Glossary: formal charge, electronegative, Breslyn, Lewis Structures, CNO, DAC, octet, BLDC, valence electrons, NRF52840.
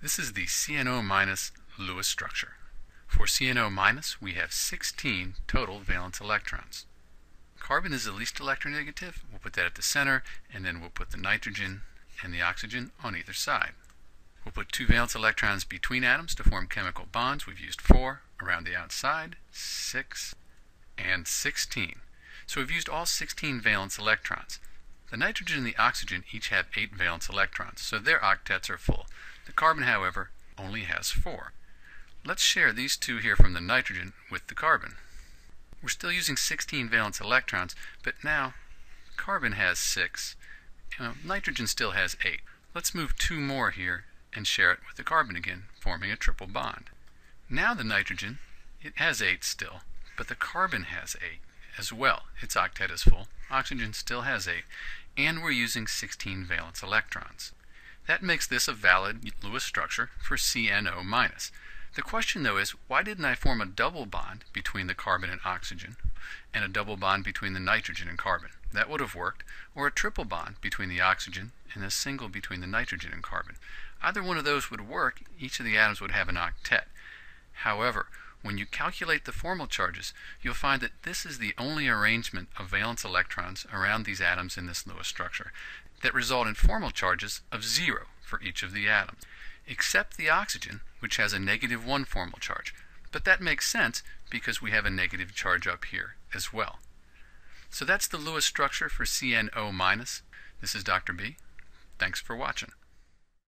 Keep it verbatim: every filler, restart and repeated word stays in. This is the C N O minus Lewis structure. For C N O minus, we have sixteen total valence electrons. Carbon is the least electronegative. We'll put that at the center, and then we'll put the nitrogen and the oxygen on either side. We'll put two valence electrons between atoms to form chemical bonds. We've used four around the outside, six, and sixteen. So we've used all sixteen valence electrons. The nitrogen and the oxygen each have eight valence electrons, so their octets are full. The carbon, however, only has four. Let's share these two here from the nitrogen with the carbon. We're still using sixteen valence electrons, but now carbon has six, and nitrogen still has eight. Let's move two more here and share it with the carbon again, forming a triple bond. Now the nitrogen, it has eight still, but the carbon has eight as well. Its octet is full. Oxygen still has eight, and we're using sixteen valence electrons. That makes this a valid Lewis structure for C N O minus. The question, though, is why didn't I form a double bond between the carbon and oxygen and a double bond between the nitrogen and carbon? That would have worked. Or a triple bond between the oxygen and a single between the nitrogen and carbon. Either one of those would work. Each of the atoms would have an octet. However, when you calculate the formal charges, you'll find that this is the only arrangement of valence electrons around these atoms in this Lewis structure that result in formal charges of zero for each of the atoms, except the oxygen, which has a negative one formal charge. But that makes sense because we have a negative charge up here as well. So that's the Lewis structure for C N O minus. This is Doctor B. Thanks for watching.